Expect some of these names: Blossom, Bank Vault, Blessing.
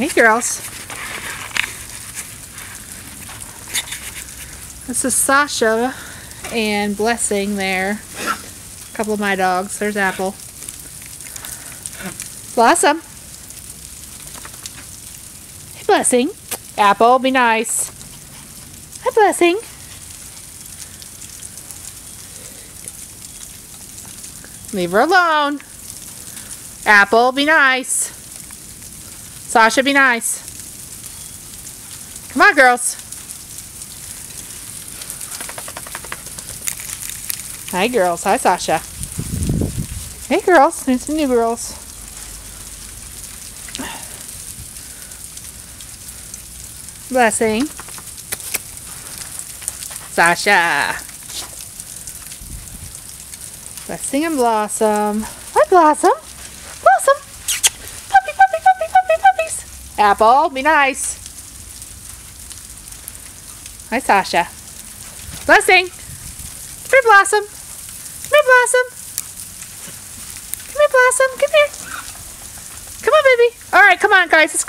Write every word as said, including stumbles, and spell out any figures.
Hey girls. This is Sasha and Blessing there. A couple of my dogs. There's Apple. Blossom. Hey Blessing. Apple, be nice. Hi Blessing. Leave her alone. Apple, be nice. Sasha, be nice. Come on, girls. Hi, girls. Hi, Sasha. Hey, girls. There's some new girls. Blessing. Sasha. Blessing and Blossom. Hi, Blossom. Blossom. Puppy, puppy, puppy, puppy, puppies. Apple, be nice. Hi, Sasha. Blessing. Come here, Blossom. Come here, Blossom. Come here, Blossom. Come here. Come on, baby. All right, come on, guys. Let's go.